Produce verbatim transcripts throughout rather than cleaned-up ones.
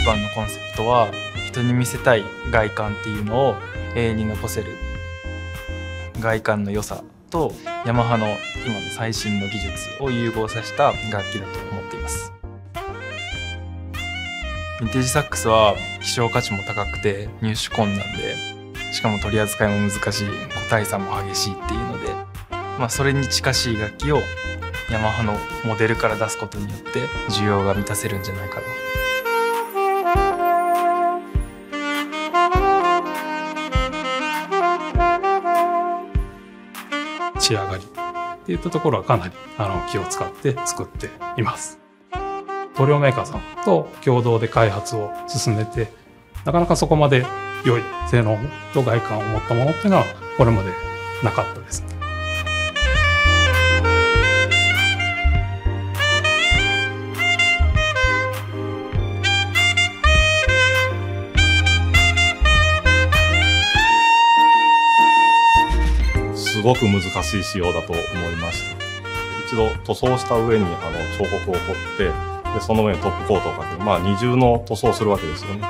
一番のコンセプトは、人に見せたい外観っていうのを永遠に残せる外観の良さとヤマハの今の最新の技術を融合させた楽器だと思っています。ヴィンテージサックスは希少価値も高くて入手困難で、しかも取り扱いも難しい、個体差も激しいっていうので、まあ、それに近しい楽器をヤマハのモデルから出すことによって需要が満たせるんじゃないかな。仕上がりっていったところはかなりあの気を使って作っています。塗料メーカーさんと共同で開発を進めて、なかなかそこまで良い性能と外観を持ったものっていうのはこれまでなかったですね。すごく難しい仕様だと思いました。一度塗装した上にあの彫刻を彫って、でその上にトップコートをかける、まあ二重の塗装をするわけですよね。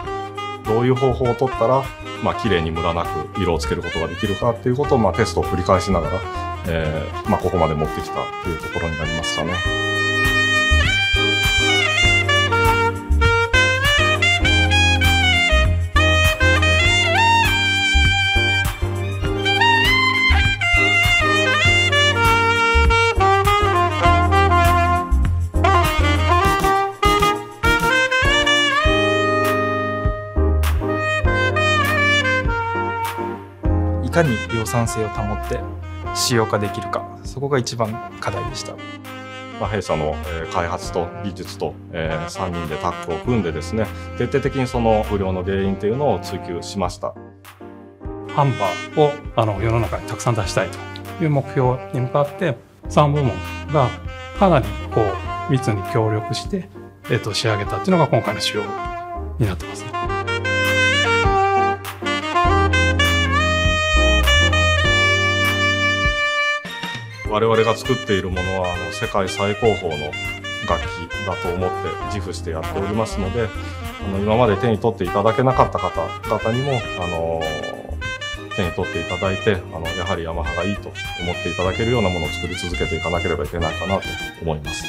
どういう方法を取ったら、まあ綺麗にムラなく色をつけることができるかっていうことを、まあ、テストを繰り返しながら、えー、まあここまで持ってきたというところになりますかね。いかに量産性を保って使用化できるか、そこが一番課題でした。まあ、弊社の開発と技術とさんにんでタッグを組んでですね、徹底的にその不良の原因というのを追求しました。ハンバーをあの世の中にたくさん出したいという目標に向かって、さん部門がかなりこう密に協力して、えっと、仕上げたっていうのが今回の仕様になってますね。我々が作っているものはあの世界最高峰の楽器だと思って自負してやっておりますので、あの今まで手に取っていただけなかった方々にもあの手に取っていただいて、あのやはりヤマハがいいと思っていただけるようなものを作り続けていかなければいけないかなと思います。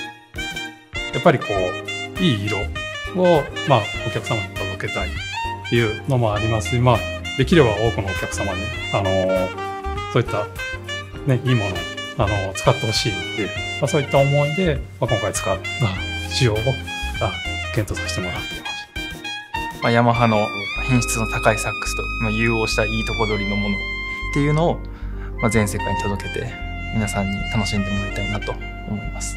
やっぱりこういい色を、まあ、お客様に届けたいっていうのもありますし、まあ、できれば多くのお客様にあのそういった、ね、いいものをあの使ってほしいっていう、まあ、そういった思いで、まあ、今回使った仕様を検討させてもらっていました。まあ、ヤマハの品質の高いサックスと、まあ、融合したいいとこ取りのものっていうのを、まあ、全世界に届けて皆さんに楽しんでもらいたいなと思います。